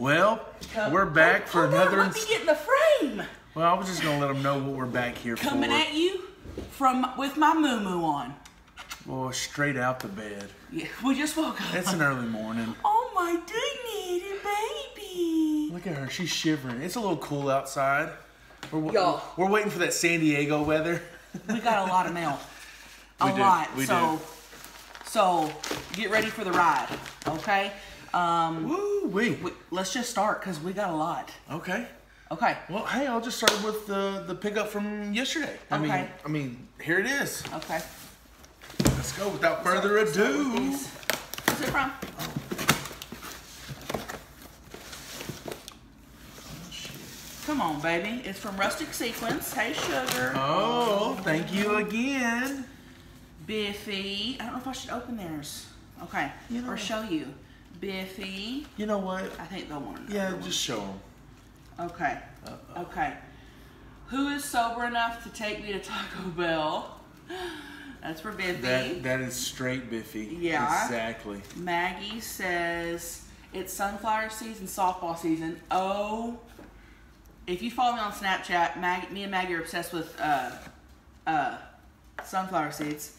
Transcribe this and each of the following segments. Well, we're back for another. Let me get in the frame. Well, I was just gonna let them know what we're back here for. Coming at you from with my moo-moo on. Well, straight out the bed. Yeah, we just woke up. It's an early morning. Oh my dignity, baby! Look at her, she's shivering. It's a little cool outside. We're waiting for that San Diego weather. We got a lot of mail. We do. So get ready for the ride, okay? Woo-wee. Let's just start because we got a lot. Okay. Okay. Well, hey, I'll just start with the pickup from yesterday. I mean, here it is. Okay. Let's go without further ado. Who's it from? Oh. Come on, baby. It's from Rustic Sequins. Hey, sugar. Oh, thank you again. Biffy. I don't know if I should open theirs. Okay. You know, or show you. Biffy. You know what? I think they'll want to. Yeah, just show them. Okay. Uh-oh. Okay. Who is sober enough to take me to Taco Bell? That's for Biffy. That is straight Biffy. Yeah. Exactly. Maggie says, it's sunflower season, softball season. Oh. If you follow me on Snapchat, me and Maggie are obsessed with sunflower seeds.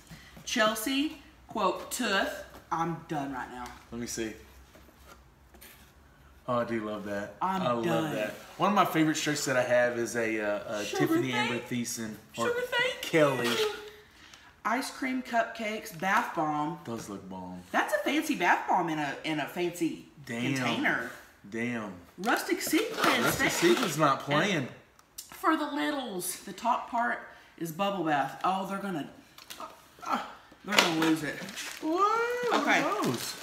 Chelsea, quote, tooth. I'm done right now. Let me see. Oh, I do love that. I love that. One of my favorite shirts that I have is a Tiffany Amber Thiessen. Sugar Fake. Kelly. Ice cream cupcakes, bath bomb. Those look bomb. That's a fancy bath bomb in a fancy container. Damn. Rustic Sequins. Rustic Sequins not playing. And for the littles, the top part is bubble bath. Oh, they're gonna lose it. What? Okay. Those?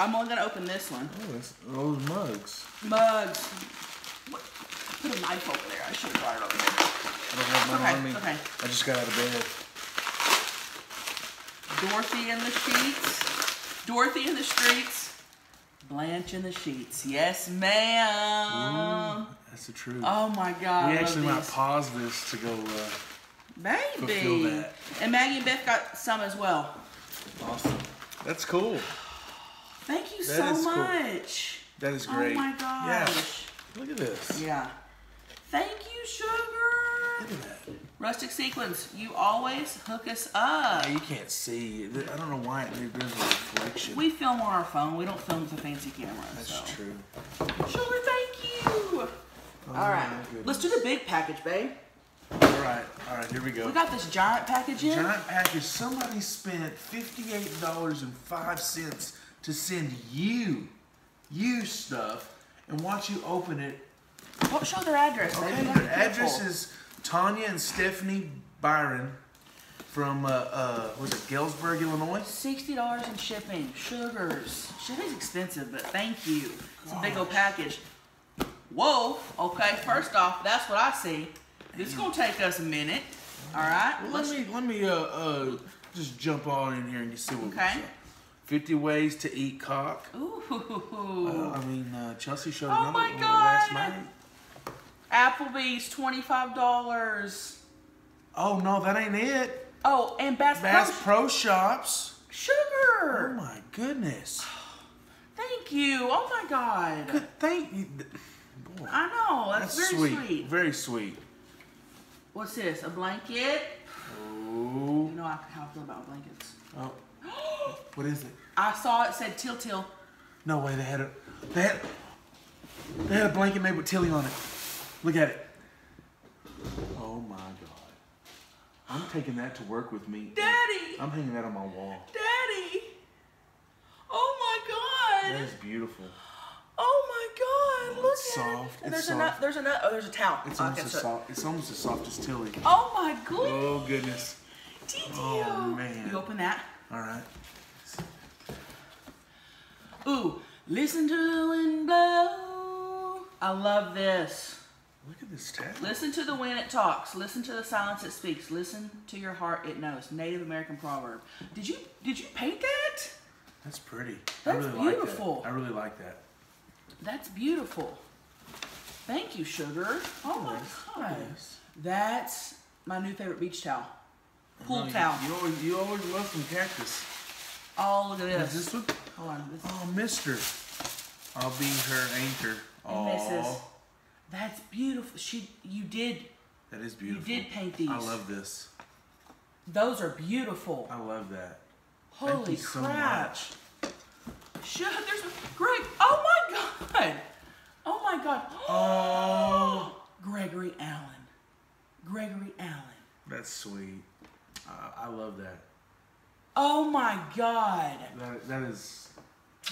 I'm only gonna open this one. Oh, that's those mugs. Mugs. What? Put a knife over there. I should have brought it over there. I don't have mine on me. Okay. I just got out of bed. Dorothy in the sheets. Dorothy in the streets. Blanche in the sheets. Yes, ma'am. That's the truth. Oh my God. We actually might pause this to go fulfill that. And Maggie and Beth got some as well. Awesome. That's cool. Thank you so much. Cool. That is great. Oh my gosh. Yeah. Look at this. Yeah. Thank you, sugar. Look at that. Rustic Sequins, you always hook us up. Oh, you can't see. I don't know why there's a reflection. We film on our phone. We don't film with a fancy camera. That's true. Sugar, thank you. Oh, all right. Let's do the big package, babe. All right, here we go. We got this giant package in. Giant package. Somebody spent $58.05 to send you stuff and watch you open it. Don't show their address, babe. Okay, their address is... Tanya and Stephanie Byron from, was it Galesburg, Illinois? $60 in shipping. Sugars. Shipping's expensive, but thank you. It's a big old package. Whoa. Okay, first off, that's what I see. This is going to take us a minute. All right? Well, let me just jump on in here and you see what we got. 50 ways to eat cock. Ooh. Chelsea showed another one last night. Applebee's, $25. Oh, no, that ain't it. Oh, and Bass Pro Shops. Sugar. Oh, my goodness. Thank you. Oh, my God. Thank you. Boy, I know. That's very sweet. Very sweet. What's this? A blanket? Oh. You know how I feel about blankets. Oh. What is it? I saw it said Till. No way. They had a blanket made with Tilly on it. Look at it. Oh my God. I'm taking that to work with me. Daddy! I'm hanging that on my wall. Daddy! Oh my God! That is beautiful. Oh my God, look at it. And there's a towel. It's almost as soft as Tilly. Oh my goodness. Oh goodness. Oh man. You open that? Alright. Ooh, listen to the wind blow. I love this. Look at this tag. Listen to the wind, it talks. Listen to the silence, it speaks. Listen to your heart, it knows. Native American proverb. Did you paint that? That's pretty. That's beautiful. I really like that. That's beautiful. Thank you, sugar. Oh my God. Nice. That's my new favorite beach towel. Pool towel. You always love some cactus. Oh, look at this. Is this one? Hold on. Oh, mister. I'll be her anchor. And Mrs. That's beautiful. You did. That is beautiful. You did paint these. I love this. Those are beautiful. I love that. Holy crap. Shut up, there's Greg. Oh my God. Oh my God. Oh. Gregory Allen. Gregory Allen. That's sweet. I love that. Oh my God. That is.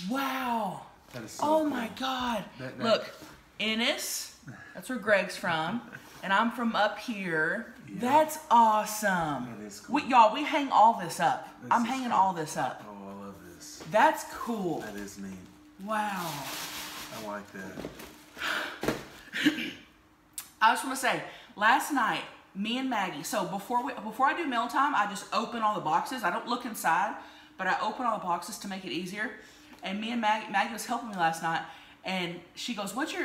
Wow. That is so cool. My God. Look, Ennis. That's where Greg's from. And I'm from up here. Yeah. That's awesome. That is cool. Y'all, we hang all this up. I'm hanging all this up. Oh, I love this. That's cool. That is neat. Wow. I like that. I just want to say, last night, me and Maggie, so before I do mealtime, I just open all the boxes. I don't look inside, but I open all the boxes to make it easier. And me and Maggie was helping me last night, and she goes, what's your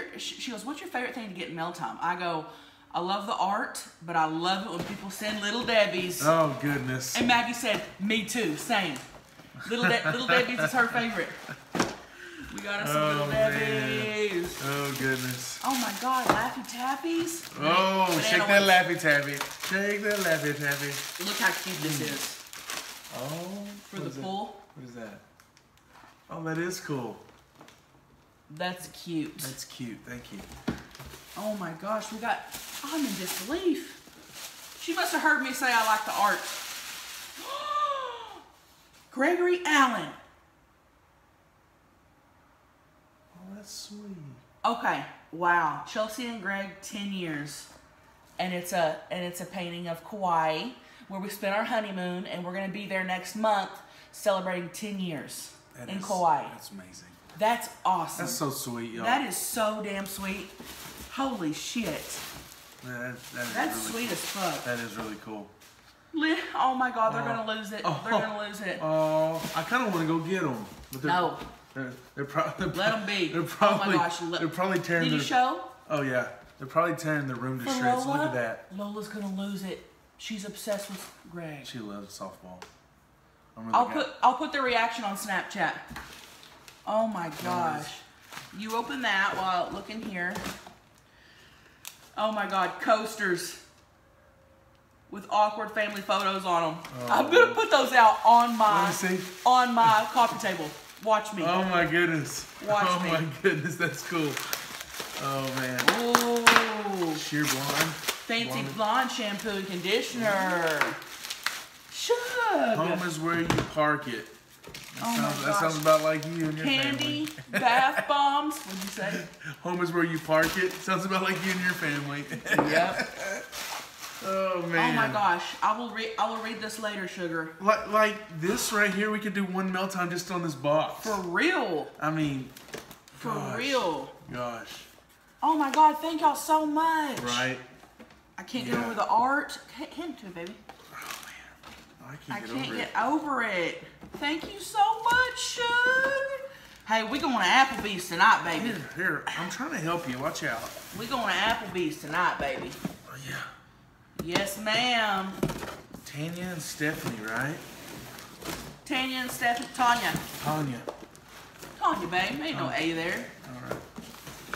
favorite thing to get in mealtime? I go, I love the art, but I love it when people send Little Debbie's. Oh, goodness. And Maggie said, me too, same. Little Debbie's is her favorite. We got us some Little Debbie's. Oh, goodness. Oh, my God, Laffy Taffy's. Oh, shake that Laffy Taffy. Shake that Laffy Taffy. Look how cute this is. Oh. For the pool. What is that? Oh, that is cool. That's cute. That's cute. Thank you. Oh, my gosh. I'm in disbelief. She must have heard me say I like the art. Gregory Allen. Oh, that's sweet. Okay. Wow. Chelsea and Greg, 10 years. And it's a painting of Kauai where we spent our honeymoon, and we're going to be there next month celebrating 10 years in Kauai. That's amazing. That's awesome. That's so sweet, y'all. That is so damn sweet. Holy shit. That's really sweet as fuck. That is really cool. Oh my God, they're going to lose it. They're going to lose it. Oh, I kind of want to go get them. But no. Let them be. They're probably, oh my gosh. They're probably tearing the... Did you show? Oh yeah. They're probably tearing the room to shreds. Look at that. Lola's going to lose it. She's obsessed with Greg. She loves softball. I'll put the reaction on Snapchat. Oh my gosh. You open that while I look in here. Oh my God, coasters with awkward family photos on them. Oh. I'm gonna put those out on my coffee table. Watch me. Oh my goodness. Watch me. Oh my goodness, that's cool. Oh man. Oh. Sheer blonde. Fancy blonde shampoo and conditioner. Shug. Home is where you park it. That sounds about like you and your family. Candy, bath bombs. What'd you say? Home is where you park it. Sounds about like you and your family. Yep. Oh man. Oh my gosh. I will read this later, sugar. Like this right here, we could do one melt time just on this box. For real. I mean. For real. Gosh. Oh my God. Thank y'all so much. Right. I can't get over the art. Hit him too, baby. I can't get over it. Thank you so much, Shug. Hey, we going to Applebee's tonight, baby. Here, I'm trying to help you. Watch out. We going to Applebee's tonight, baby. Oh, yeah. Yes, ma'am. Tanya and Stephanie, right? Tanya and Stephanie. Tanya, babe. Ain't no A there. All right.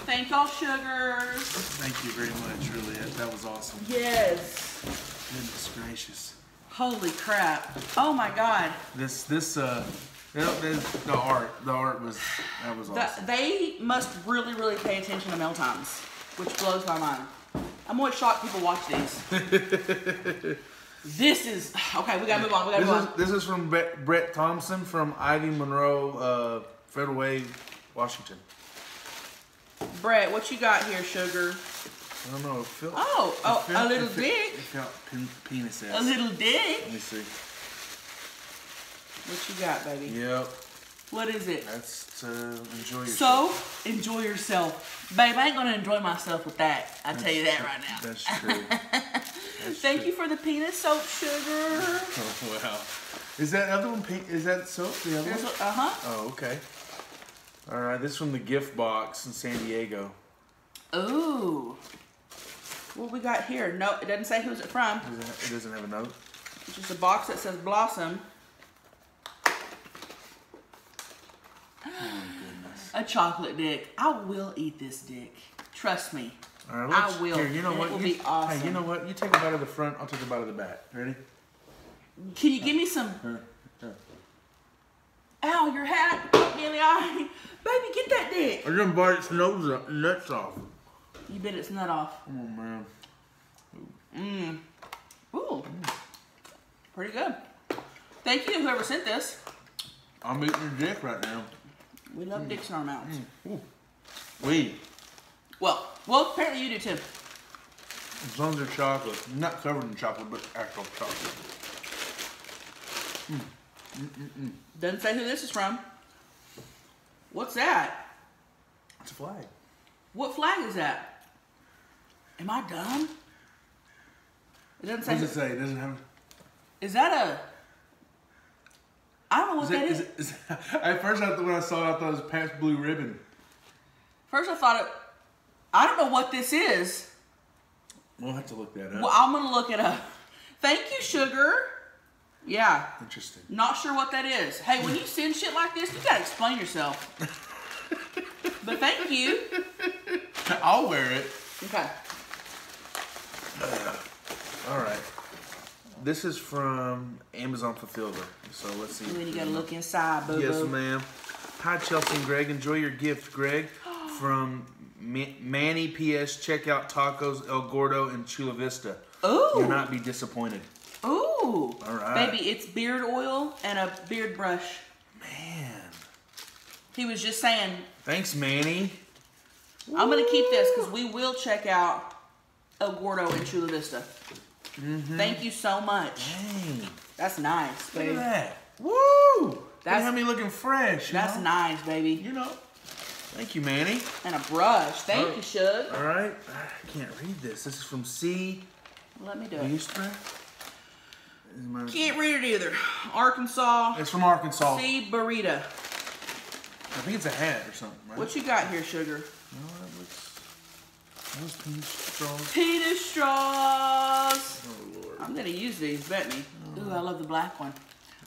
Thank y'all, Sugars. Thank you very much, really. That was awesome. Yes. Goodness gracious. Holy crap! Oh my God! The art was awesome. They must really pay attention to mail times, which blows my mind. I'm always shocked people watch these. This is okay. We gotta move on. This is from Brett Thompson from Ivy Monroe, Federal Way, Washington. Brett, what you got here, sugar? I don't know. A little dick. Penis ass. A little dick. Let me see. What you got, baby? Yep. What is it? That's to enjoy yourself. So, enjoy yourself. Babe, I ain't going to enjoy myself with that. I tell you that right now. That's true. Thank you for the penis soap, sugar. Oh, wow. Is that other one pink? Is that soap? The other one? Uh-huh. Oh, okay. All right. This is from the gift box in San Diego. Ooh. What we got here? No, it doesn't say who's it from. It doesn't have a note. It's just a box that says Blossom. Oh my goodness. a chocolate dick. I will eat this dick. Trust me. All right, I will. Here, you know what? It will be awesome. Hey, you know what? You take a bite of the front. I'll take a bite of the back. Ready? Can you give me some? Ow, your hat hit me in the eye. Baby, get that dick. I'm gonna bite its nose up, nuts off. You bit its nut off. Oh man. Mmm. Ooh. Mm. Pretty good. Thank you, whoever sent this. I'm eating your dick right now. We love dicks in our mouths. Mm. We. Well, apparently you do too. As long as they're chocolate. Not covered in chocolate, but actual chocolate. Mm. Mm-mm-mm. Doesn't say who this is from. What's that? It's a flag. What flag is that? Am I dumb? It doesn't say. What does it say? It doesn't have. Is that a? I don't know what that is. At first, when I saw it, I thought it was Pabst Blue Ribbon. First, I thought it. I don't know what this is. We'll have to look that up. Well, I'm gonna look it up. Thank you, sugar. Yeah. Interesting. Not sure what that is. Hey, when you send shit like this, you gotta explain yourself. But thank you. I'll wear it. Okay. All right. This is from Amazon Fulfillment. So let's see. And then you gotta look inside, boo-boo. Yes, ma'am. Hi, Chelsea and Greg. Enjoy your gift, Greg. From Manny P.S. Check out tacos, El Gordo, and Chula Vista. Ooh. You'll not be disappointed. Ooh. All right. Baby, it's beard oil and a beard brush. Man. He was just saying. Thanks, Manny. Woo. I'm going to keep this because we will check out El Gordo and Chula Vista. Mm-hmm. Thank you so much. Dang. That's nice, baby. Look at that. Woo. That's have me looking fresh. That's nice, baby. You know. Thank you, Manny. And a brush. Thank you, Shug. All right. I can't read this. This is from C. Let me do it. Easter. Can't read it either. Arkansas. It's from Arkansas. C. Burrito. I think it's a hat or something, right? What you got here, sugar? No, that looks. Those penis straws. Penis straws! Oh, Lord. I'm going to use these, bet me. Ooh, I love the black one.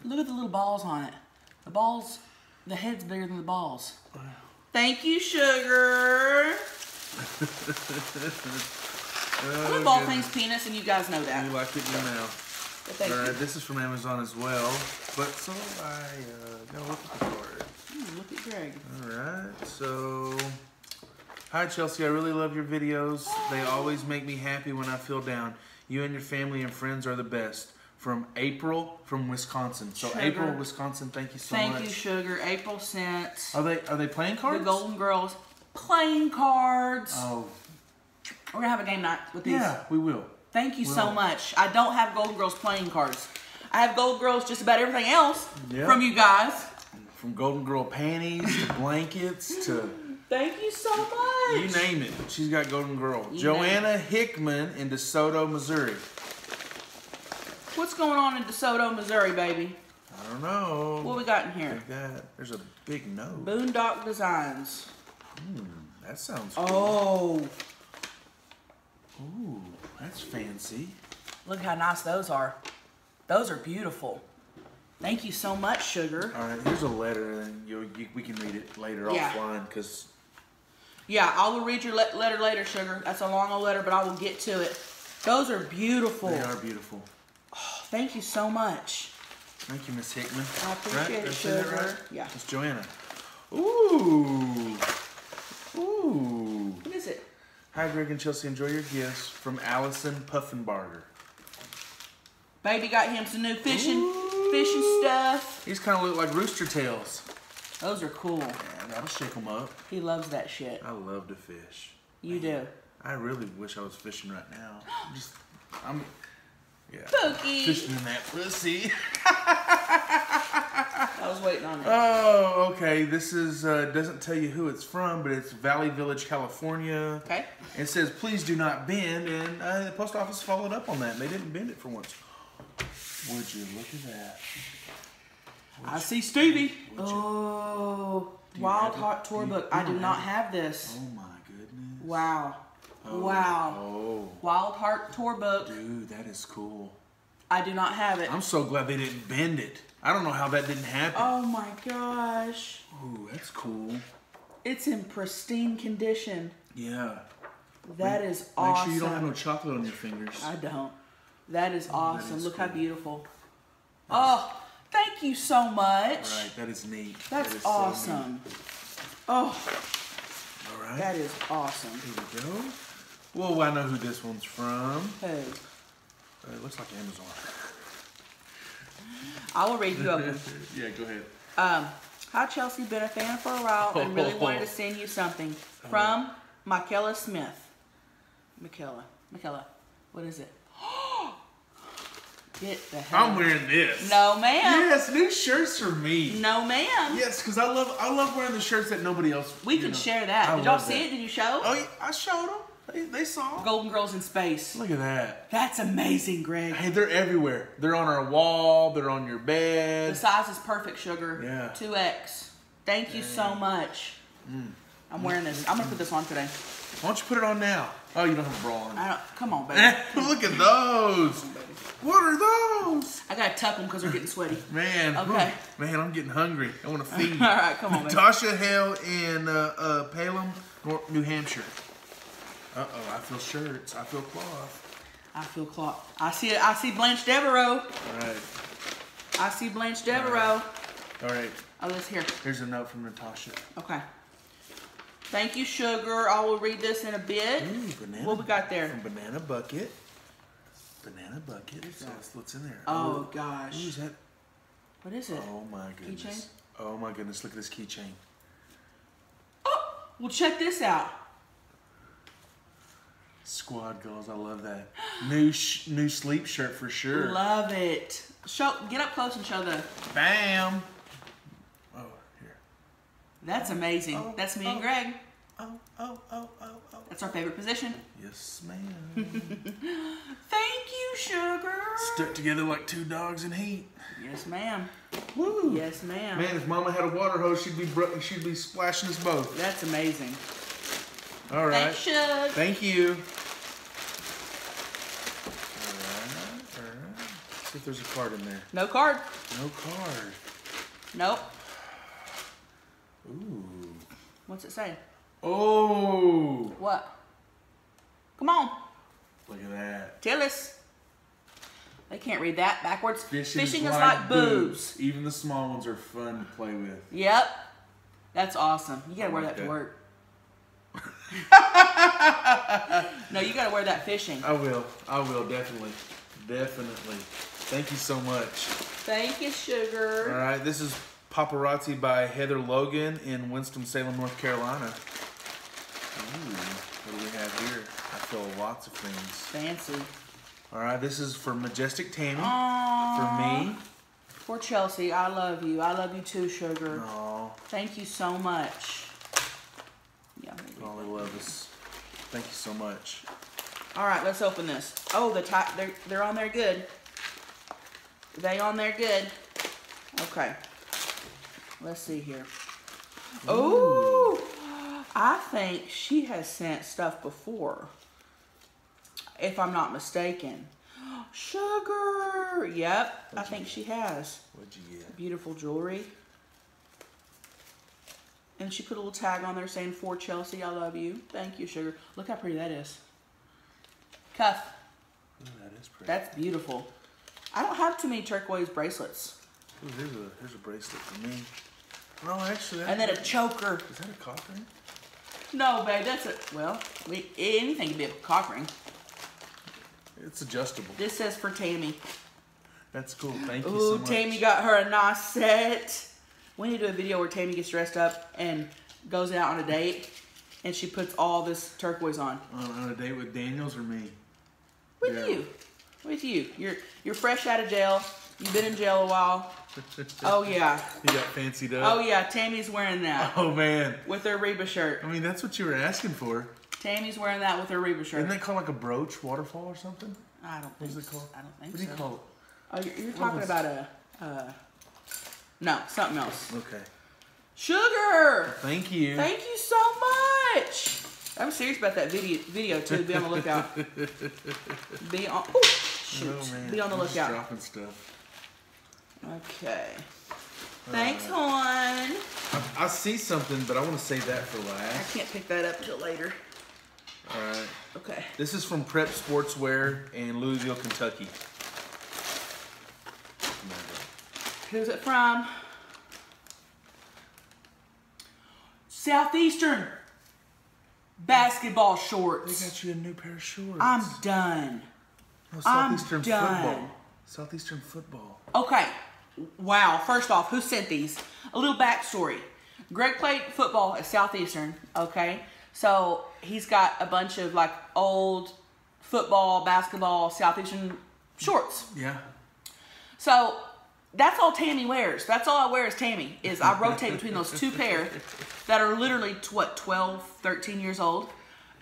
Look at the little balls on it. The balls, the head's bigger than the balls. Wow. Thank you, sugar. I love all things penis, and you guys know that. You like it in your mouth. Alright, this is from Amazon as well, but so I gotta look at the card. Ooh, look at Greg. Alright, so hi Chelsea, I really love your videos. They always make me happy when I feel down. You and your family and friends are the best. From April from Wisconsin. So sugar. April, Wisconsin, thank you so much. Thank you, sugar. April sent. Are they playing cards? The Golden Girls playing cards. Oh. We're gonna have a game night with these. Yeah, we will. Thank you so much. I don't have Golden Girls playing cards. I have Golden Girls just about everything else from you guys. From Golden Girl panties to blankets to... Thank you so much. You name it. She's got Golden Girl. Joanna Hickman in DeSoto, Missouri. What's going on in DeSoto, Missouri, baby? I don't know. What we got in here? Like that. There's a big note. Boondock Designs. That sounds cool. Oh. Ooh. That's fancy. Look how nice those are. Those are beautiful. Thank you so much, sugar. All right, here's a letter, and we can read it later offline. Cause I will read your letter later, sugar. That's a long old letter, but I will get to it. Those are beautiful. They are beautiful. Oh, thank you so much. Thank you, Miss Hickman. I appreciate it, sugar. Right? Yeah. It's Joanna. Ooh. Ooh. What is it? Hi, Greg and Chelsea. Enjoy your gifts from Allison Puffenbarger. Baby got him some new fishing stuff. These kind of look like rooster tails. Those are cool. Yeah, that'll shake them up. He loves that shit. I love to fish. You do. I really wish I was fishing right now. Pookie. Fishing in that pussy. I was waiting on it. Oh, okay. This is doesn't tell you who it's from, but it's Valley Village, California. Okay. It says, "Please do not bend," and the post office followed up on that. And they didn't bend it for once. Would you look at that? I see Stevie. Oh, Wild Hot Tour Book. I do not have this. Oh my goodness. Wow. Oh, wow. Oh. Wild Heart Tour Book. Dude, that is cool. I do not have it. I'm so glad they didn't bend it. I don't know how that didn't happen. Oh my gosh. Ooh, that's cool. It's in pristine condition. Yeah. That is awesome. Make sure you don't have no chocolate on your fingers. I don't. That is awesome. That is Look cool. How beautiful. Nice. Oh, thank you so much. All right, that is neat. That is awesome. So neat. Oh. All right. That is awesome. Here we go. Whoa, I know who this one's from. Hey. It looks like Amazon. I will read you up. Yeah, go ahead. Hi, Chelsea. Been a fan for a while and really wanted to send you something from Michaela Smith. Michaela. What is it? Get the hell. I'm wearing this. No, ma'am. Yes, new shirts for me. No, ma'am. Yes, because I love wearing the shirts that nobody else. We could share that. Did y'all see it? Did you show? Oh, yeah, I showed them. They saw Golden Girls in Space. Look at that. That's amazing, Greg. Hey, they're everywhere. They're on our wall. They're on your bed. The size is perfect, sugar. Yeah. 2X. Thank you so much. Mm. I'm wearing this. I'm going to put this on today. Why don't you put it on now? Oh, you don't have a bra on. I don't, come on, baby. Look at those. What are those? I got to tuck them because they're getting sweaty. Man. Okay. Man, I'm getting hungry. I want to feed. All right, come on, baby. Natasha Hale in Pelham, New Hampshire. Uh-oh, I feel shirts. I feel cloth. I feel cloth. I see Blanche Devereaux. All right. I see Blanche Devereaux. All right. Oh, let's hear. Here's a note from Natasha. Okay. Thank you, sugar. I will read this in a bit. Ooh, banana. What we got there? From Banana Bucket. Banana Bucket. That's what's in there. Oh, gosh. What is that? What is it? Oh, my goodness. Keychain? Oh, my goodness. Look at this keychain. Oh, well, check this out. Squad Girls, I love that. New sleep shirt for sure. Love it. Get up close and show the. Bam. Oh, here. That's amazing. Oh, that's me and Greg. Oh. That's our favorite position. Yes, ma'am. Thank you, sugar. Stuck together like two dogs in heat. Yes, ma'am. Woo. Yes, ma'am. Man, if Mama had a water hose, she'd be splashing us both. That's amazing. All right. Thanks, thank you. All right. Let's see if there's a card in there. No card. No card. Nope. Ooh. What's it say? Oh. What? Come on. Look at that. Tell us. They can't read that backwards. Fishing is like boobs. Even the small ones are fun to play with. Yep. That's awesome. You gotta wear that to work. No, you gotta wear that fishing. I will definitely. Thank you so much. Thank you, sugar. All right, this is Paparazzi by Heather Logan in Winston-Salem, North Carolina. Ooh, what do we have here? I feel lots of things. Fancy. All right, this is for Majestic Tammy. Aww. For me. For Chelsea, I love you. I love you too, sugar. Aww. Thank you so much. Yeah, all they love us. Thank you so much. All right, let's open this. Oh, the top, they're on there good. They on there good. Okay. Let's see here. Ooh. I think she has sent stuff before, if I'm not mistaken. Sugar. Yep, I think she has. What'd you get? Beautiful jewelry. And she put a little tag on there saying, "For Chelsea, I love you." Thank you, sugar. Look how pretty that is. Cuff. Ooh, that is pretty. That's beautiful. I don't have too many turquoise bracelets. Ooh, here's a bracelet for me. No, actually. And then a choker. Is that a cock ring? No, babe. That's a anything could be a cock ring. It's adjustable. This says for Tammy. That's cool. Thank you so much. Ooh, Tammy got her a nice set. We need to do a video where Tammy gets dressed up and goes out on a date, and she puts all this turquoise on. On a date with Daniels or me? With you. You're fresh out of jail. You've been in jail a while. Oh yeah. You got fancied up. Oh yeah, Tammy's wearing that. Oh man. With her Reba shirt. I mean, that's what you were asking for. Tammy's wearing that with her Reba shirt. Isn't that called like a brooch waterfall or something? I don't think so. What's it called? I don't think so. What do you call it? Oh, you're talking about no, something else. Okay. Sugar! Thank you. Thank you so much. I'm serious about that video too. Be on the lookout. Be on the lookout. Dropping stuff. Okay. Thanks, hon. I see something, but I want to save that for last. I can't pick that up until later. All right. Okay. This is from Prep Sportswear in Louisville, Kentucky. Who's it from? Southeastern basketball shorts. They got you a new pair of shorts. I'm done. No, Southeastern football. Southeastern football. Okay. Wow. First off, who sent these? A little backstory. Greg played football at Southeastern. Okay. So he's got a bunch of like old football, basketball, Southeastern shorts. Yeah. So that's all Tammy wears. That's all I wear is Tammy. Is I rotate between those two pairs that are literally, what, 12, 13 years old.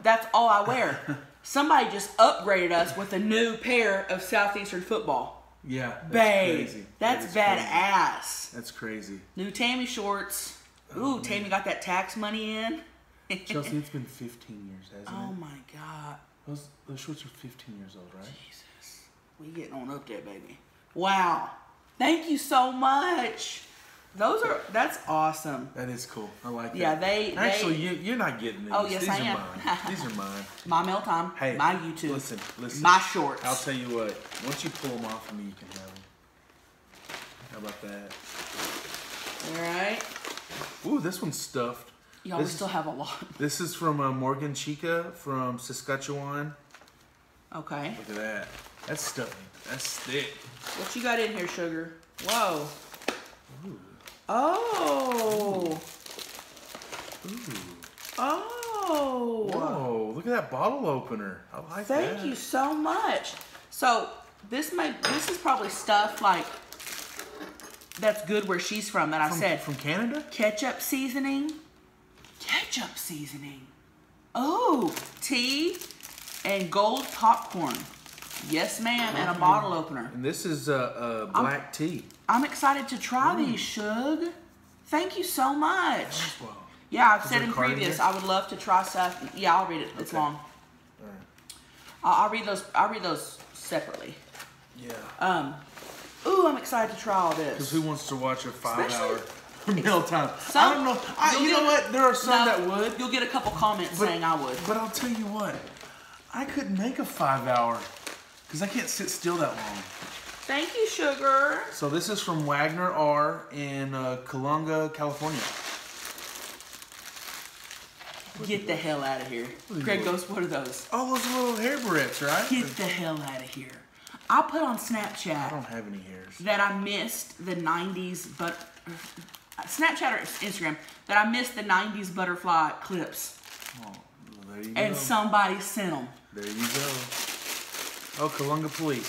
That's all I wear. Somebody just upgraded us with a new pair of Southeastern football. Yeah, that's crazy. That's badass. That's crazy. New Tammy shorts. Ooh, Tammy got that tax money in. Chelsea, it's been 15 years, hasn't it? Oh, my God. Those shorts are 15 years old, right? Jesus. We getting on up there, baby. Wow. Thank you so much. Those are, that's awesome. That is cool. I like that. Yeah, they... Actually, you're not getting these. Oh, yes, these I am. These are mine. My mail time. Hey, my YouTube. Listen. My shorts. I'll tell you what. Once you pull them off of me, you can have them. How about that? All right. Ooh, this one's stuffed. Y'all, we still have a lot. This is from Morgan Chica from Saskatchewan. Okay. Look at that. That's stuffing. That's thick. What you got in here, sugar? Whoa. Ooh. Oh. Ooh. Oh. Whoa. Look at that bottle opener. I like that. Thank you so much. So this is probably stuff like that's good where she's from. That I said from Canada. Ketchup seasoning. Ketchup seasoning. Oh, tea and gold popcorn. Yes, ma'am, and a bottle opener. And this is black tea. I'm excited to try these, Suge. Thank you so much. Well, yeah, I've said in previous, I would love to try stuff. Yeah, I'll read it. It's long. All right. I'll read those. I'll read those separately. Yeah. Ooh, I'm excited to try all this. Because who wants to watch a 5-hour? Meal time. Some, I don't know. You know what? There are some that would. You'll get a couple comments saying I would. But I'll tell you what. I couldn't make a 5-hour because I can't sit still that long. Thank you, sugar. So this is from Wagner R. in Colunga, California. Get the hell out of here. Greg goes, what are those? Oh, those little hair barrettes, right? Get the hell out of here. I put on Snapchat. I don't have any hairs. That I missed the 90s, but... Snapchat or Instagram that I missed the 90s butterfly clips. Oh, there you go. Somebody sent them. There you go. Oh, Colunga Police.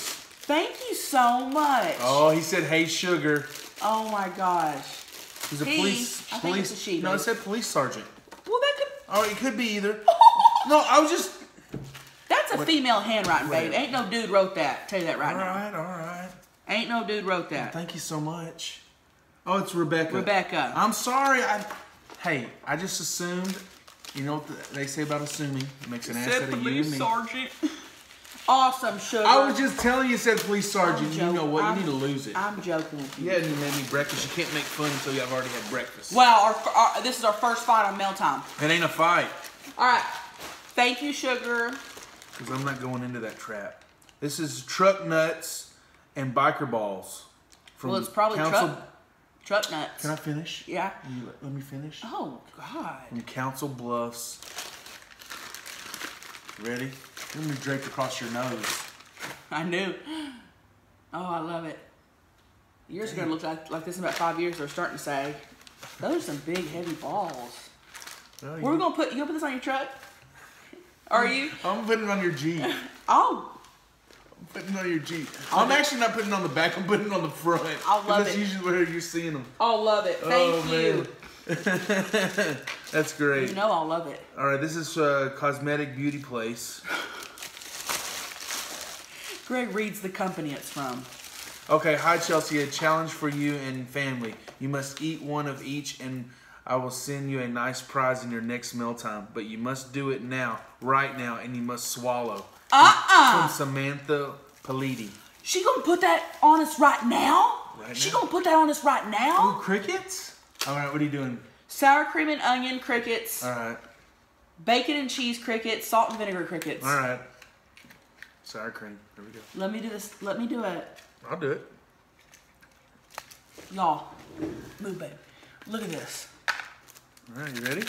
Thank you so much. Oh, he said, hey, sugar. Oh, my gosh. He's a police. It's a she, no, it said police sergeant. Well, that could... Oh, it could be either. No, I was just... That's a female handwriting, babe. Ain't no dude wrote that. Tell you that right now. All right. Ain't no dude wrote that. Well, thank you so much. Oh, it's Rebecca. Rebecca. I'm sorry. Hey, I just assumed. You know what they say about assuming? It makes an ass out of you and me. Sergeant. Awesome, sugar. I was just telling you said police sergeant. You know what? You need to lose it. I'm joking with you. Yeah, you made me breakfast. You can't make fun until you've already had breakfast. Wow, this is our first fight on mail time. It ain't a fight. All right. Thank you, sugar. Because I'm not going into that trap. This is truck nuts and biker balls. From it's probably Truck nuts. Can I finish? Yeah. Let me finish. Oh, God. From Council Bluffs. Ready? Let me drape across your nose. I knew. Oh, I love it. Yours are going to look like this in about 5 years. They're starting to sag. Those are some big, heavy balls. Well, we're going to put... You going to put this on your truck? Are you? I'm putting it on your Jeep. Oh. Putting on your Jeep. I'm actually not putting it on the back. I'm putting it on the front. I love it. That's usually where you're seeing them. I love it. Thank you. Man. That's great. You know I love it. All right, this is Cosmetic Beauty Place. Greg reads the company it's from. Okay, hi Chelsea. A challenge for you and family. You must eat one of each, and I will send you a nice prize in your next meal time. But you must do it now, right now, and you must swallow. From Samantha Paliti. She gonna put that on us right now? Right she now? Gonna put that on us right now? Ooh, crickets? All right, what are you doing? Sour cream and onion crickets. All right. Bacon and cheese crickets, salt and vinegar crickets. All right. Sour cream. There we go. Let me do this. Let me do it. I'll do it. Y'all, move, babe. Look at this. All right, you ready?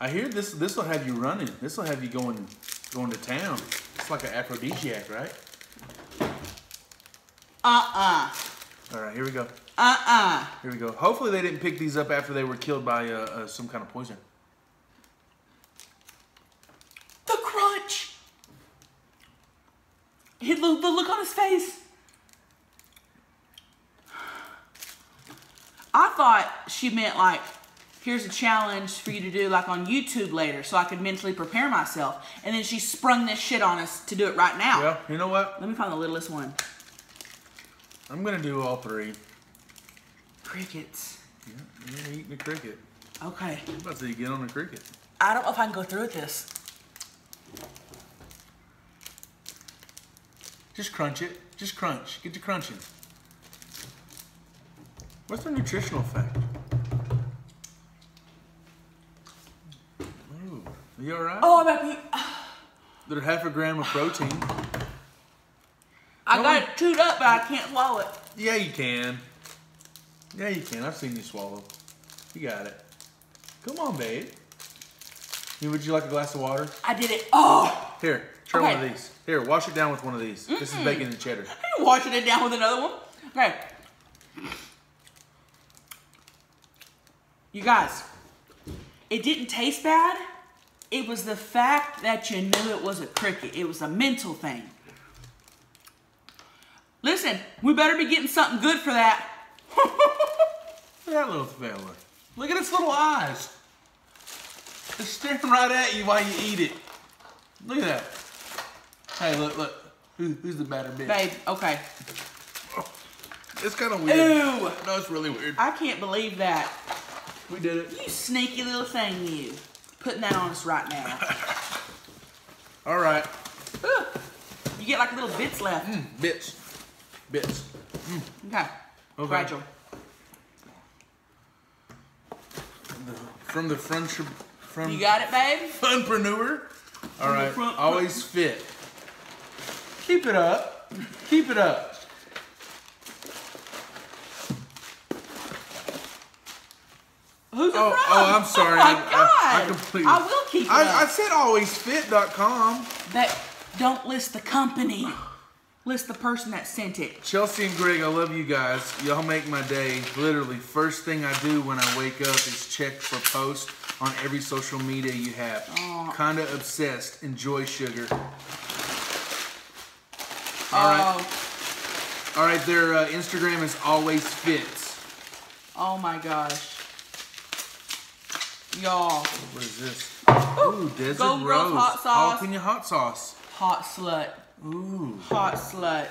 I hear this will have you running. This will have you going to town. It's like an aphrodisiac, right? All right, here we go. Here we go. Hopefully they didn't pick these up after they were killed by some kind of poison. The crunch. The look on his face. I thought she meant like, here's a challenge for you to do like on YouTube later so I could mentally prepare myself. And then she sprung this shit on us to do it right now. Yeah, you know what? Let me find the littlest one. I'm going to do all three. Crickets. Yeah, you're going to eat the cricket. Okay. I'm about to get on the cricket. I don't know if I can go through with this. Just crunch it. Just crunch. Get to crunching. What's the nutritional fact? Ooh, are you all right? Oh, I'm happy. They're 0.5 gram of protein. I got it chewed up, but I can't swallow it. Yeah, you can. Yeah, you can. I've seen you swallow. You got it. Come on, babe. Would you like a glass of water? I did it. Oh! Here, try one of these. Here, wash it down with one of these. This is bacon and cheddar. Are you washing it down with another one? Okay. You guys, it didn't taste bad. It was the fact that you knew it was a cricket. It was a mental thing. Listen, we better be getting something good for that. Look at that little fella. Look at its little eyes. It's staring right at you while you eat it. Look at that. Hey, look, look. Who's the better bitch? Babe, okay. It's kind of weird. Ew. No, it's really weird. I can't believe that. We did it. You sneaky little thing, you. Putting that on us right now. All right. Ooh, you get like little bits left. Bits. Bits. Okay. Okay. Gradual. From the front... From you got it, babe? Funpreneur. All right. Always fit. Keep it up. Keep it up. Who's it from? Oh, I'm sorry. Oh, my God. I completely... I will keep it up. I said alwaysfit.com. That... Don't list the company. List the person that sent it. Chelsea and Greg, I love you guys. Y'all make my day. Literally, first thing I do when I wake up is check for posts on every social media you have. Oh. Kinda obsessed. Enjoy, sugar. Alright. Oh. Alright, their Instagram is always fits. Oh my gosh. Y'all. What is this? Ooh, Desert Golden Rose. Girls hot sauce. Jalapeno hot sauce. Hot slut. Ooh. Hot slut.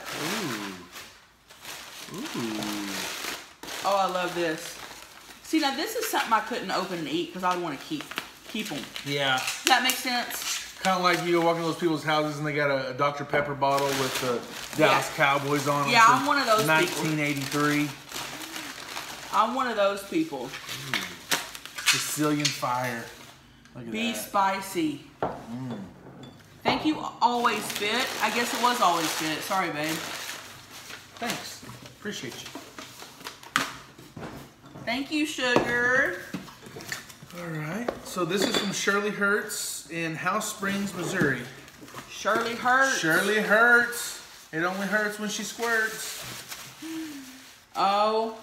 Ooh. Ooh. Oh, I love this. See, now this is something I couldn't open and eat because I would want to keep them. Yeah. Does that make sense? Kind of like you walk into those people's houses and they got a Dr. Pepper bottle with the Dallas Cowboys on it. Yeah, I'm one of those 1983. People. I'm one of those people. Ooh. Sicilian fire. Look at that. Spicy. Mm. Thank you, Always Fit. I guess it was Always Fit. Sorry, babe. Thanks. Appreciate you. Thank you, sugar. All right. So this is from Shirley Hertz in House Springs, Missouri. Shirley Hertz. Shirley Hertz. It only hurts when she squirts. Oh.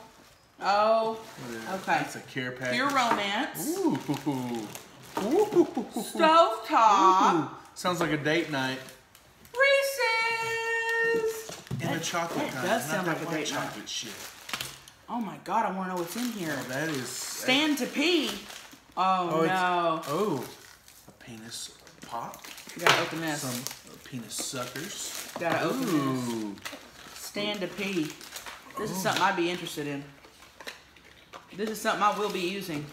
Oh. Okay. That's a care package. Pure Romance. Ooh. Ooh. Stovetop. Ooh. Sounds like a date night. Reese's! And a chocolate night. That does sound like a date night. Shit. Oh my God, I want to know what's in here. Oh, that is... Stand to pee. Oh, no. Oh, a penis pop. You gotta open this. Some penis suckers. Gotta open this. Stand to pee. This is something I'd be interested in. This is something I will be using.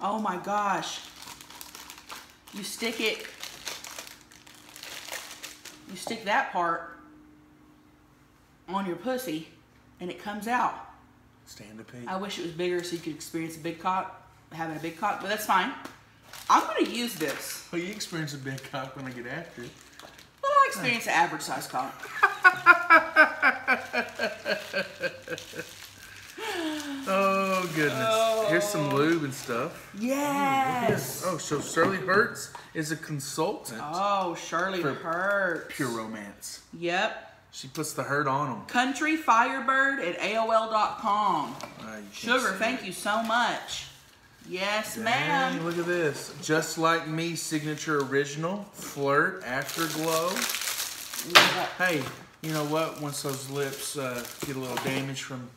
Oh my gosh. You stick it. You stick that part on your pussy and it comes out. Stand to pee. I wish it was bigger so you could experience a big cock, having a big cock, but that's fine. I'm going to use this. Well, you experience a big cock when I get after it. Well, I experience an average size cock. Oh, goodness. Oh. Here's some lube and stuff. Yes. Oh, so Shirley Hertz is a consultant. Oh, Shirley Hertz. Pure Romance. Yep. She puts the hurt on them. Countryfirebird@AOL.com. Sugar, thank you so much. Yes, ma'am. Look at this. Just Like Me signature original. Flirt Afterglow. Yeah. Hey, you know what? Once those lips get a little damage from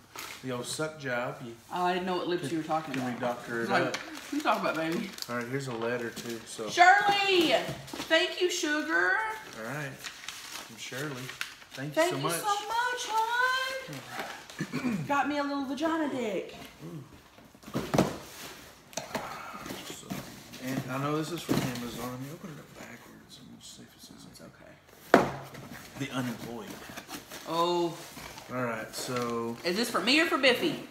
the old suck job. Oh, I didn't know what lips you were talking about. We doctor it up. What are you talking about, baby? All right, here's a letter, too. So. Shirley! Thank you, Sugar. All right. I'm Shirley. Thank you so much. Thank you so much, hon. Right. Got me a little vagina dick. Ooh. So, and I know this is from Amazon. Let me open it up backwards and we'll see if it says it's okay. The unemployed. Oh. All right, so. Is this for me or for Biffy?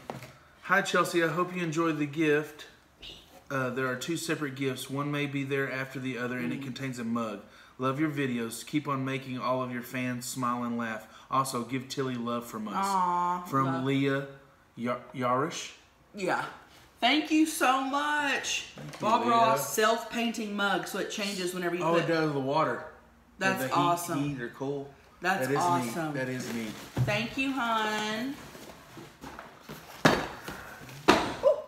Hi, Chelsea. I hope you enjoyed the gift. There are two separate gifts. One may be there after the other, and it contains a mug. Love your videos. Keep on making all of your fans smile and laugh. Also, give Tilly love from us. Aww, from Leah Yarish. Yeah. Thank you so much. Bob Ross self-painting mug, so it changes whenever you put it. Oh, it does the water. That's the awesome. Heat, they're cool. That's awesome. Neat. That is neat. Thank you, hon. Woo.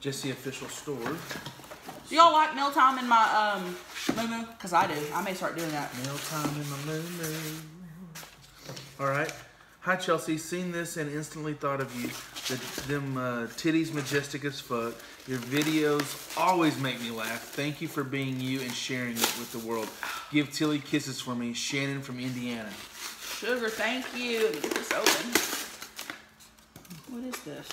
Just the official store. Do y'all like meal time in my moo-moo? Because I do. I may start doing that. Meal time in my moo-moo. All right. Hi, Chelsea. Seen this and instantly thought of you. Them titties majestic as fuck. Your videos always make me laugh. Thank you for being you and sharing it with the world. Give Tilly kisses for me. Shannon from Indiana. Sugar, thank you. Let me get this open. What is this?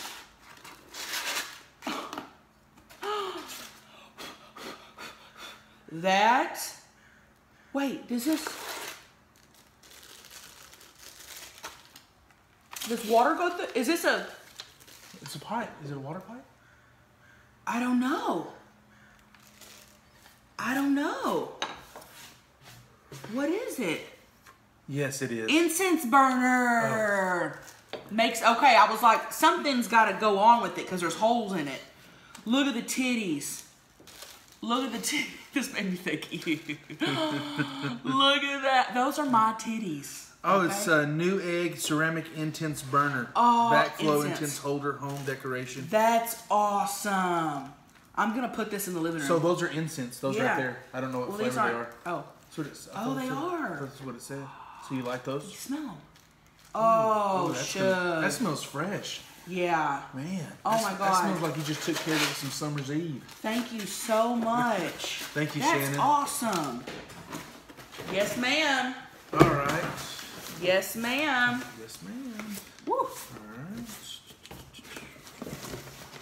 That, wait, does this water go through, is this a? It's a pipe, is it a water pipe? I don't know. I don't know. What is it? Yes, it is. Incense burner. Oh. Makes, okay, I was like, something's gotta go on with it because there's holes in it. Look at the titties. Look at the titties. This made me think. Ew. Look at that. Those are my titties. Oh, okay? It's a New Egg ceramic incense burner. Oh, Backflow incense holder, home decoration. That's awesome. I'm gonna put this in the living room. So those are incense. Those right there. I don't know what flavor they are. Oh. That's what it said. That's what it said. So you like those? You smell them. Oh, that smells fresh. Yeah. Man. Oh my God. That smells like you just took care of it with some Summer's Eve. Thank you so much. Thank you, Shannon. That's awesome. Yes, ma'am. All right. Yes, ma'am. Yes, ma'am. Woo. All right.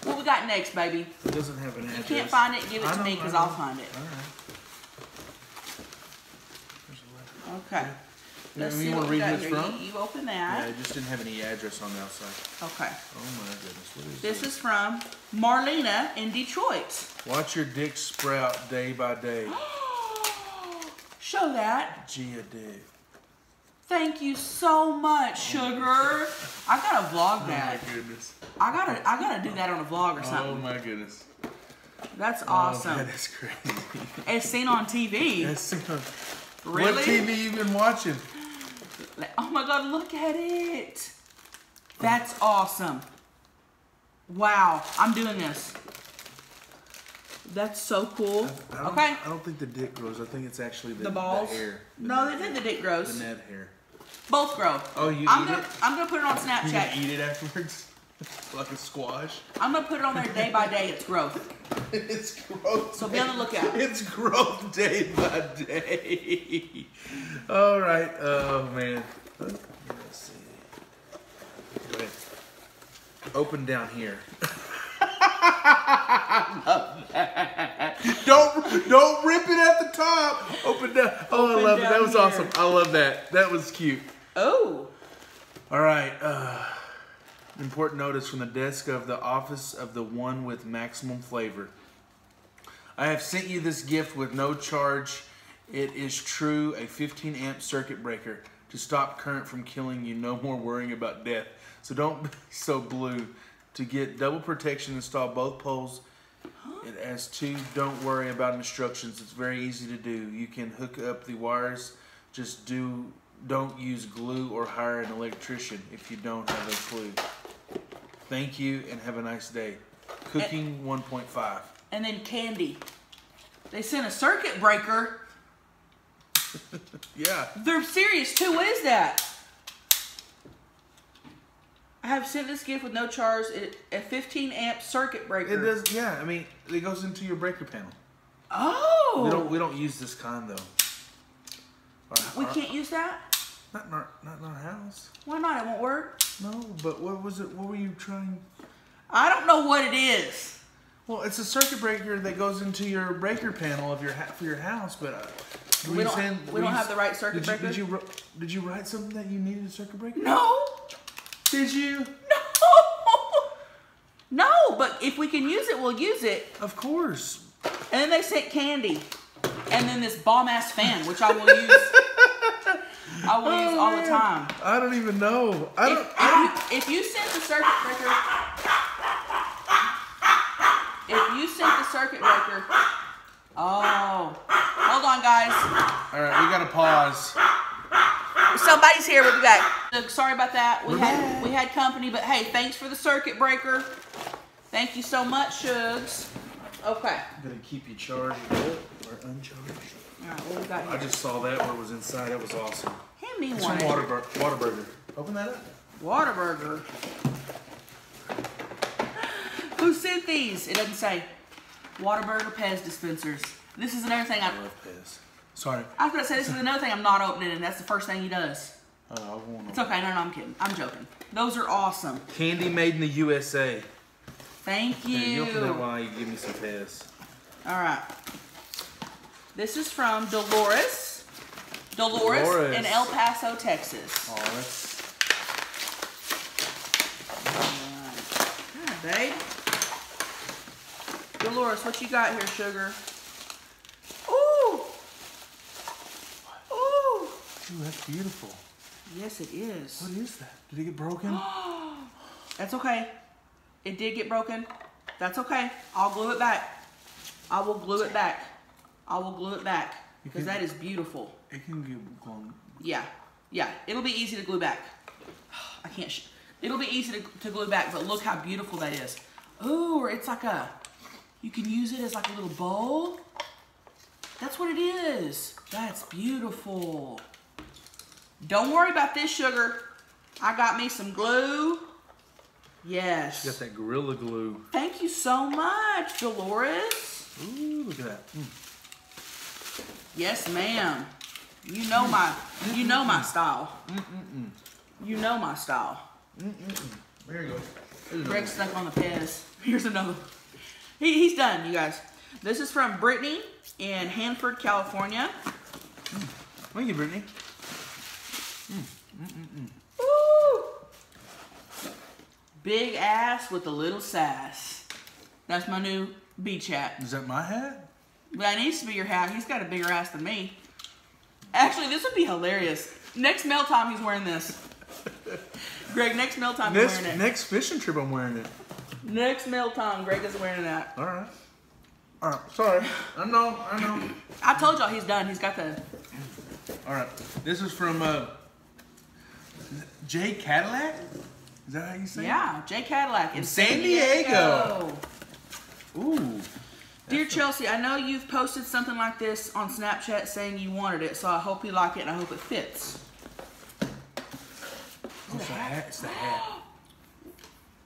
What we got next, baby? It doesn't have an address. You can't find it, give it to me because I'll find it. All right. There's a letter. Okay. You want to read this from? You open that. Yeah, I just didn't have any address on the outside. Okay. Oh my goodness, what is this? This is from Marlena in Detroit. Watch your dick sprout day by day. Show that. Gia dick. Thank you so much, Sugar. I gotta vlog that. Oh my goodness. I gotta do that on a vlog or something. Oh my goodness. That's awesome. That is crazy. It's seen on TV. It's seen on TV. Really? What TV you been watching? Oh my God, look at it. That's awesome. Wow, I'm doing this. That's so cool. Okay. I don't think the dick grows. I think it's actually the balls. The hair. No, they think the dick grows. The net hair. Both grow. Oh, I'm going to put it on Snapchat. You eat it afterwards? Like a squash? I'm going to put it on there day by day. It's growth. It's growth. So be on the lookout. It's growth day by day. All right. Oh, man. Let's see. Wait. Open down here. I love that. Don't rip it at the top. Open down. Oh, I love it. That was awesome. I love that. That was cute. Oh. All right. Important notice from the desk of the office of the one with maximum flavor. I have sent you this gift with no charge. It is true, a 15 amp circuit breaker to stop current from killing you. No more worrying about death. So don't be so blue. To get double protection, install both poles. It has two, don't worry about instructions. It's very easy to do. You can hook up the wires. Just don't use glue or hire an electrician if you don't have a clue. Thank you and have a nice day. Cooking 1.5. And then candy. They sent a circuit breaker. Yeah. They're serious too. What is that? I have sent this gift with no charge. A 15 amp circuit breaker. It does. Yeah. I mean, it goes into your breaker panel. Oh. We don't use this kind though. We can't use that? Not in our house. Why not? It won't work. No, but what was it? What were you trying? I don't know what it is. Well, it's a circuit breaker that goes into your breaker panel of your for your house, but we don't have the right circuit breaker. Did you write something that you needed a circuit breaker? No. Did you? No. No, but if we can use it, we'll use it. Of course. And then they sent candy. And then this bomb-ass fan, which I will use. I will use all the time. I don't even know. If you sent the circuit breaker, oh, hold on, guys. All right, we gotta pause. Somebody's here. We'll be back. Sorry about that. We had company, but hey, thanks for the circuit breaker. Thank you so much, Shugs. Okay. I'm gonna keep you charged. Uncharged. All right, what we got here? I just saw that where it was inside. That was awesome. Hand me one. It's from Water Burger. Open that up. Water Burger. Who sent these? It doesn't say. Water Burger Pez dispensers. This is another thing I love Pez. Sorry. I was gonna say this is another thing I'm not opening, and that's the first thing he does. Oh, I want. It's okay. No, I'm kidding. I'm joking. Those are awesome. Candy made in the USA. Thank you. Hey, you open that while you give me some Pez. All right. This is from Dolores. Dolores in El Paso, Texas. Oh, that's... All right, babe. Dolores, what you got here, sugar? Ooh! Ooh! Ooh, that's beautiful. Yes, it is. What is that? Did it get broken? That's okay. It did get broken. That's okay. I'll glue it back. I will glue it back. I will glue it back because that is beautiful. It can get glued. Yeah, yeah. It'll be easy to glue back. I can't. It'll be easy to glue back, but look how beautiful that is. Ooh, it's like a. You can use it as like a little bowl. That's what it is. That's beautiful. Don't worry about this, sugar. I got me some glue. Yes. You got that Gorilla Glue. Thank you so much, Dolores. Ooh, look at that. Mm. Yes, ma'am. You know my style. Mm-mm-mm. You know my style. Mm-mm-mm. There you go. There's Greg stuck on the Pez. Here's another. He's done, you guys. This is from Brittany in Hanford, California. Mm. Thank you, Brittany. Mm. Mm-mm-mm. Woo! Big ass with a little sass. That's my new beach hat. Is that my hat? That needs to be your hat. He's got a bigger ass than me. Actually, this would be hilarious. Next mail time, he's wearing this. Greg, next mail time, he's wearing it. Next fishing trip, I'm wearing it. Next mail time, Greg is wearing that. All right. All right. Sorry. I know. I told y'all he's done. He's got the... All right. This is from Jay Cadillac? Is that how you say it? Yeah, Jay Cadillac in San Diego. Ooh. Dear Chelsea, I know you've posted something like this on Snapchat saying you wanted it, so I hope you like it and I hope it fits. It's the hat. It's the hat.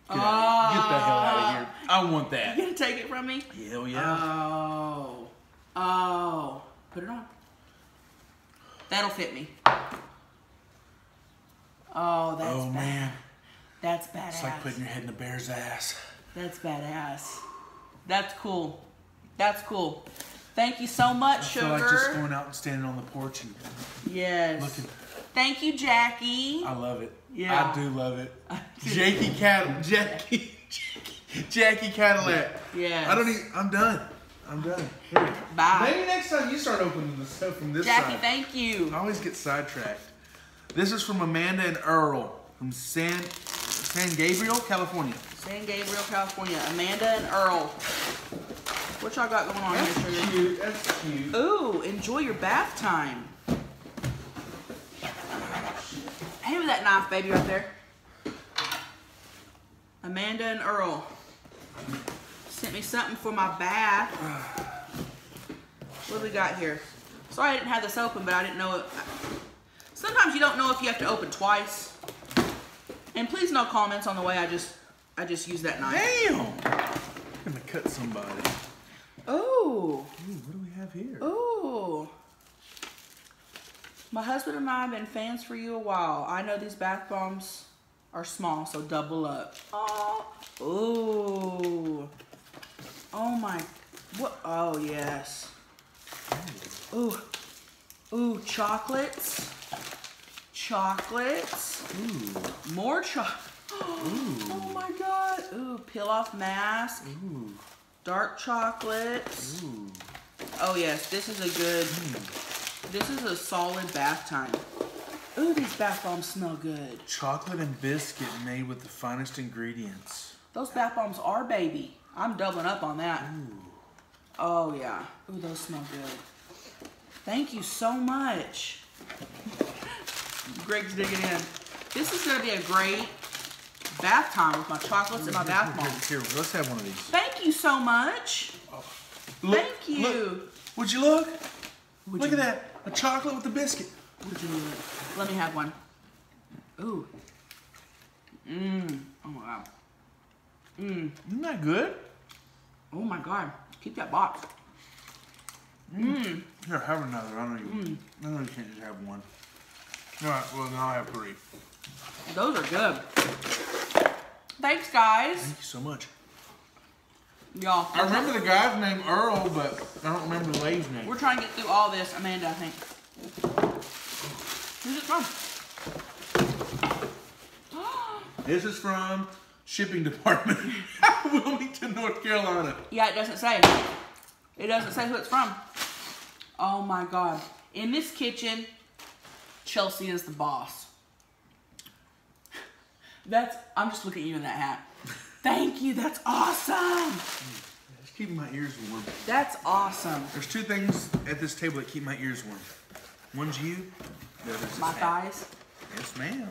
Get the hell out of here. I want that. You gonna take it from me? Hell yeah. Oh. Oh. Put it on. That'll fit me. Oh, that's bad. Oh, man. That's badass. It's like putting your head in a bear's ass. That's badass. That's cool. That's cool. Thank you so much, Sugar. I feel like just going out and standing on the porch and yes. looking. Thank you, Jackie. I love it. Yeah. I do love it. Jackie Cadillac. Jackie Cadillac. Yeah. I don't even, I'm done. I'm done. Here. Bye. Maybe next time you start opening the stuff from this side. Jackie, thank you. I always get sidetracked. This is from Amanda and Earl from San Gabriel, California. San Gabriel, California. Amanda and Earl. What y'all got going on here, Sugar? That's cute. That's cute. Ooh, enjoy your bath time. Hand me that knife, baby, right there. Amanda and Earl sent me something for my bath. What do we got here? Sorry I didn't have this open, but I didn't know it. Sometimes you don't know if you have to open twice. And please no comments on the way I just used that knife. Damn! I'm gonna cut somebody. Oh. What do we have here? Oh. My husband and I have been fans for you a while. I know these bath bombs are small, so double up. Oh. Ooh. Oh my. What? Oh, yes. Ooh. Ooh, chocolates. Chocolates. Ooh. More chocolate. Oh my God. Ooh, peel off mask. Ooh. Dark chocolates. Ooh. Oh yes, this is a good, this is a solid bath time. Ooh, these bath bombs smell good. Chocolate and biscuit made with the finest ingredients. Those bath bombs are, baby. I'm doubling up on that. Ooh. Oh yeah. Ooh, those smell good. Thank you so much. Greg's digging in. This is gonna be a great bath time with my chocolates and my bath bombs. Here, let's have one of these. Thank you so much. Oh. Look, thank you. Look. Would you look? Would look you at look? That. A chocolate with a biscuit. Would you look? Let me have one. Ooh. Mmm. Oh, wow. Mmm. Isn't that good? Oh, my God. Keep that box. Mmm. Here, have another. I know you, I know you can't just have one. All right, well, now I have three. Those are good. Thanks, guys. Thank you so much. Y'all. I remember the guy's name, Earl, but I don't remember the lady's name. We're trying to get through all this, Amanda, I think. Who's it from? This is from Shipping Department, Wilmington, North Carolina. Yeah, it doesn't say. It doesn't say who it's from. Oh, my God. In this kitchen, Chelsea is the boss. That's, I'm just looking at you in that hat. Thank you, that's awesome. Just keeping my ears warm. That's awesome. There's two things at this table that keep my ears warm. One's you, the other's my thighs. Yes, ma'am.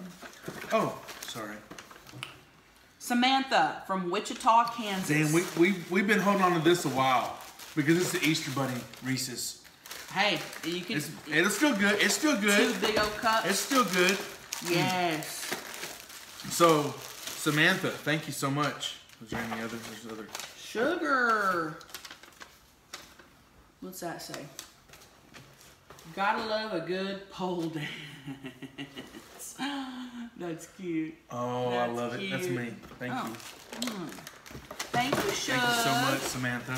Oh, sorry. Samantha from Wichita, Kansas. Damn, we've been holding on to this a while because it's the Easter Bunny Reese's. Hey, you can. It's still good. It's still good. Two big old cups. It's still good. Yes. So, Samantha, thank you so much. Was there any other? There's other. Sugar. What's that say? Gotta love a good pole dance. That's cute. Oh, that's I love cute. It. That's me. Thank you. Mm. Thank you, Sugar. Thank you so much, Samantha.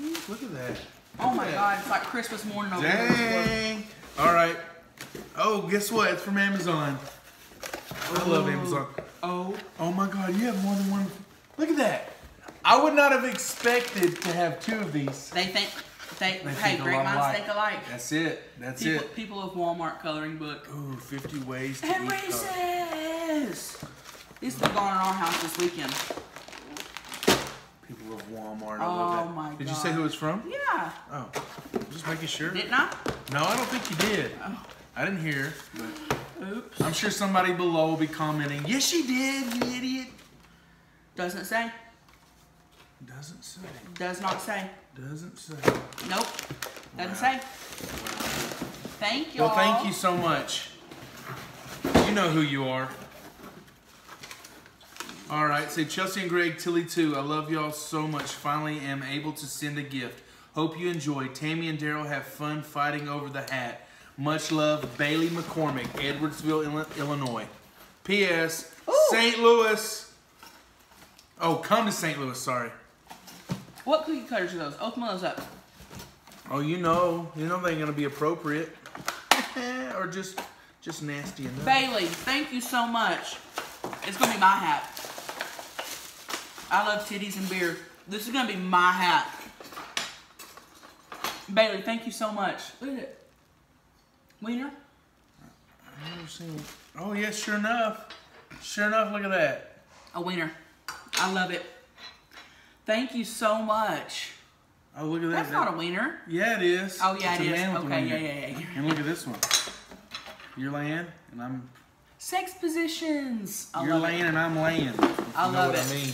Ooh, look at that. Oh my God, it's like Christmas morning over here. Dang. All right. Oh, guess what? It's from Amazon. I love Amazon. Oh. Oh my God, you have more than one. Look at that. I would not have expected to have two of these. They hey, great minds think alike. That's it. That's it. People of Walmart coloring book. Ooh, 50 ways to eat Reese's. These will be going in our house this weekend. People of Walmart. I love that. Oh my God. Did you say who it's from? Yeah. Oh, just making sure. Didn't I? No, I don't think you did. Oh. I didn't hear. But oops. I'm sure somebody below will be commenting. Yes, she did. You idiot. Doesn't say. Doesn't say. Does not say. Doesn't say. Nope. Doesn't say. Thank y'all. Well, thank you so much. You know who you are. All right, say Chelsea and Greg, Tilly too. I love y'all so much. Finally am able to send a gift. Hope you enjoy. Tammy and Daryl have fun fighting over the hat. Much love, Bailey McCormick, Edwardsville, Illinois. P.S. St. Louis. Oh, come to St. Louis, sorry. What cookie cutters are those? Open those up. Oh, you know they ain't gonna be appropriate. Or just nasty enough. Bailey, thank you so much. It's gonna be my hat. I love titties and beer. This is gonna be my hat. Bailey, thank you so much. Look at it. Wiener? I've never seen. Oh yes, sure enough. Sure enough, look at that. A wiener. I love it. Thank you so much. Oh, look at that. That's not a wiener. Yeah, it is. Oh, yeah, it is. Okay, yeah. And look at this one. You're laying, and I'm... Sex positions. You're laying, and I'm laying. I love it. I mean.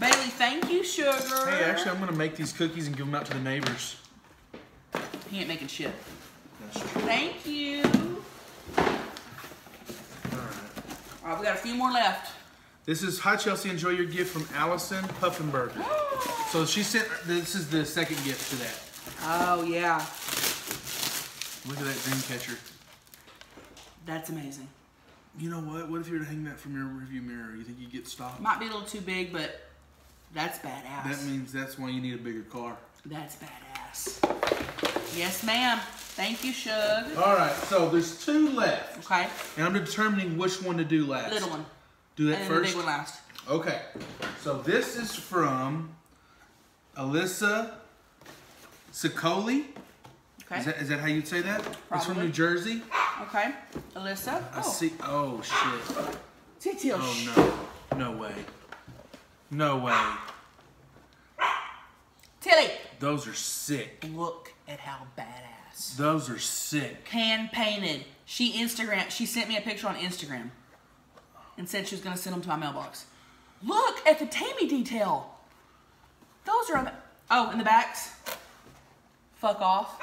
Bailey, thank you, sugar. Hey, actually, I'm going to make these cookies and give them out to the neighbors. He ain't making shit. That's true. Thank you. All right. All right, we got a few more left. This is, hi Chelsea, enjoy your gift from Allison Puffenberger. So she sent, this is the second gift to that. Oh yeah. Look at that dream catcher. That's amazing. You know what? What if you were to hang that from your rearview mirror? You think you'd get stopped? Might be a little too big, but that's badass. That means that's why you need a bigger car. That's badass. Yes, ma'am. Thank you, Shug. All right, so there's two left. Okay. And I'm determining which one to do last. Little one. Do that and first. The big one last. Okay. So this is from Alyssa Sicoli. Okay. Is that how you'd say that? Probably. It's from New Jersey. Okay. Alyssa. I see. Oh shit. TTL. Oh no. No way. No way. Tilly. Those are sick. Look at how badass. Those are sick. Hand painted. She sent me a picture on Instagram. And said she was going to send them to my mailbox. Look at the Tammy detail. Those are... Oh, in the backs. Fuck off.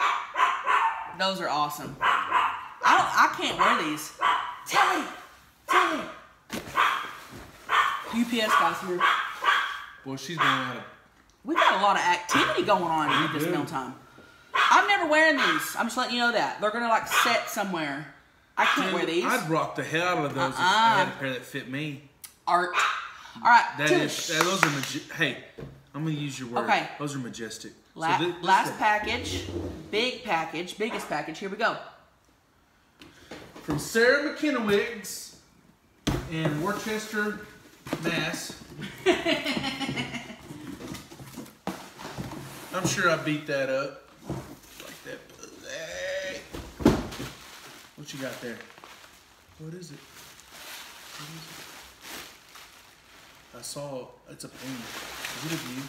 Those are awesome. I can't wear these. Tell me. UPS guys here. Well, she's going out of... We've got a lot of activity going on at this mail time. I'm never wearing these. I'm just letting you know that. They're going to, like, set somewhere. I can't wear these. I'd rock the hell out of those if I had a pair that fit me. Art. All right. Those are majestic. Hey, I'm going to use your word. Okay. Those are majestic. Last package. Big package. Biggest package. Here we go. From Sarah McKinnawigs in Worcester, Mass. I'm sure I beat that up. What you got there? What is it? I saw, it's a painting. Is it a view?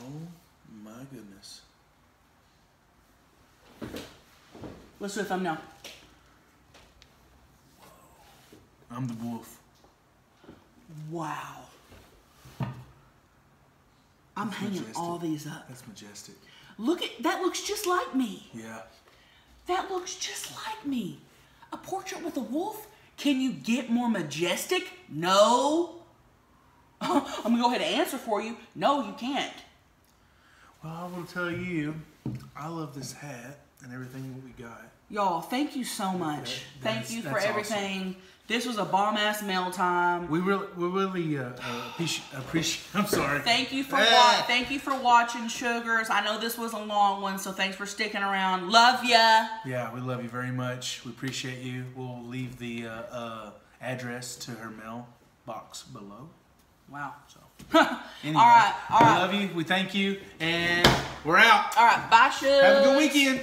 Oh my goodness. Let's do a thumbnail. Whoa. I'm the wolf. Wow. I'm hanging all these up. That's majestic. Look at, that looks just like me. Yeah. That looks just like me. A portrait with a wolf? Can you get more majestic? No. I'm gonna go ahead and answer for you. No, you can't. Well, I will tell you, I love this hat and everything that we got. Y'all, thank you so much. Thank you for everything. Awesome. This was a bomb-ass mail time. We really appreciate. I'm sorry. Thank you for watching, sugars. I know this was a long one, so thanks for sticking around. Love ya. Yeah, we love you very much. We appreciate you. We'll leave the address to her mail box below. Wow. So. Anyway, all right. We love you. We thank you, and we're out. All right. Bye, sugars. Have a good weekend.